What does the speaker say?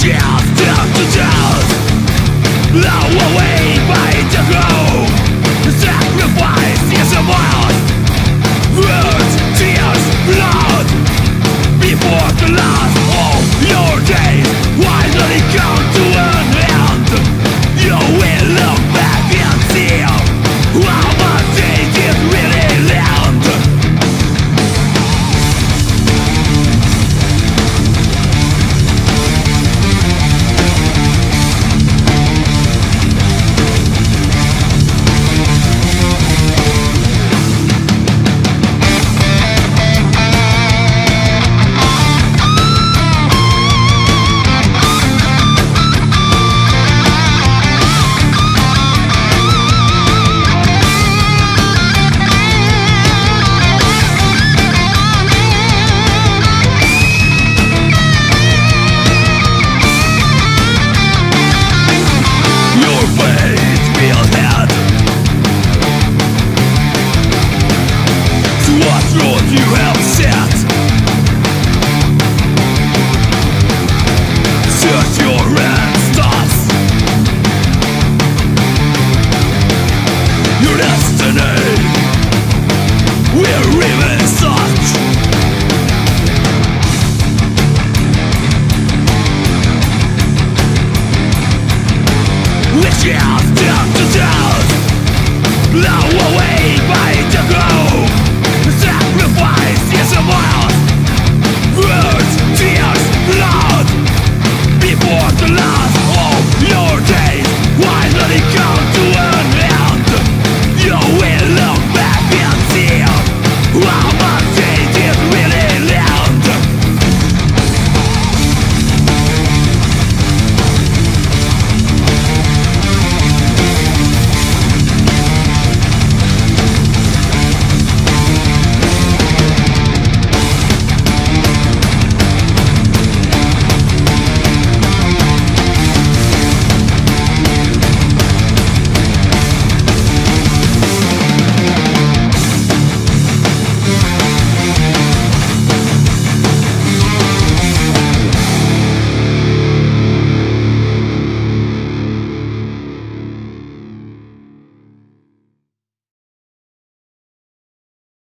Shift down the doubt. Now away by the hope.